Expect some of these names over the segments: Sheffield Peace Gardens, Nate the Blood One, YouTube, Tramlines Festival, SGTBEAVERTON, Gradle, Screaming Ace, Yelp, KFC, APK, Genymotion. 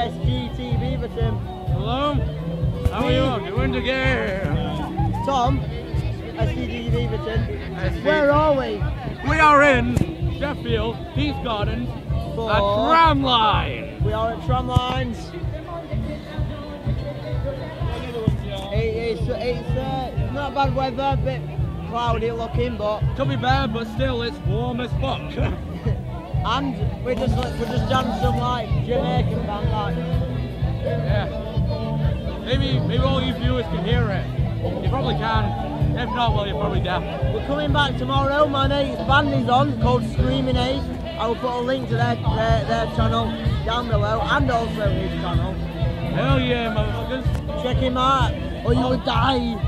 SGTBEAVERTON. Hello, how are you all doing today? Tom, SGTBEAVERTON, where are we? We are in Sheffield Peace Gardens at Tramlines. We are at Tramlines. It's not bad weather, a bit cloudy looking, but could be bad, but still it's warm as fuck. And we just danced some like Jamaican band like. Yeah. Maybe all you viewers can hear it. You probably can. If not, well, you're probably deaf. We're coming back tomorrow. My Nate's band is on, called Screaming Ace. I will put a link to their channel down below and also his channel. Hell yeah, motherfuckers! Check him out, or you'll die.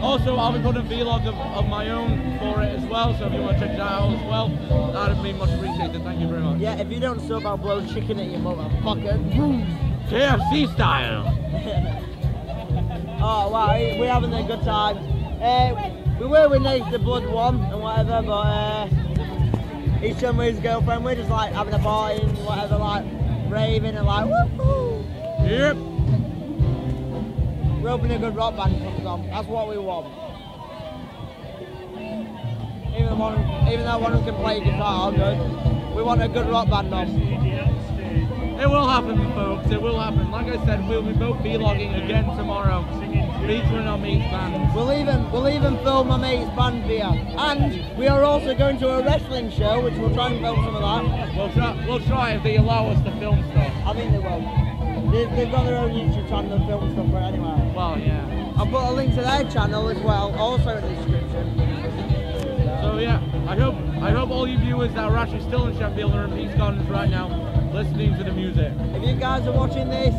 Also, I'll be putting a vlog of my own for it as well, so if you want to check that out as well, that would be much appreciated. Thank you very much. Yeah, if you don't sub, I'll blow chicken at your motherfucker. KFC style. Oh wow, we're having a good time. We were with Nate the Blood One and whatever, but he's chilling with his girlfriend. We're just like having a party and whatever, like raving and like woohoo. Yep. We're hoping a good rock band comes on. That's what we want. Even though one who can play guitar, good. We want a good rock band on. It will happen, folks. It will happen. Like I said, we'll be both vlogging again tomorrow, featuring our mate's band. We'll even film my mate's band here, and we are also going to a wrestling show, which we'll try and film some of that. We'll try if they allow us to film stuff. I think they will. They've got their own YouTube channel and film stuff for it anyway. Well, yeah. I'll put a link to their channel as well, also in the description. So yeah, I hope all you viewers that are actually still in Sheffield or in Peace Gardens right now, listening to the music. If you guys are watching this,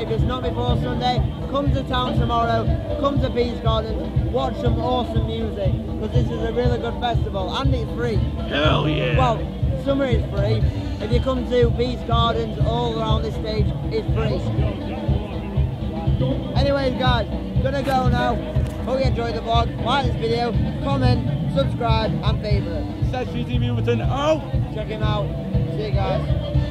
if it's not before Sunday, come to town tomorrow, come to Peace Gardens, watch some awesome music, because this is a really good festival, and it's free. Hell yeah! Well, summer is free. If you come to Peace Gardens, all around this stage, it's free. Anyways guys, gonna go now. Hope you enjoyed the vlog. Like this video, comment, subscribe and favourite. SGTBEAVERTON, oh! Check him out. See you guys.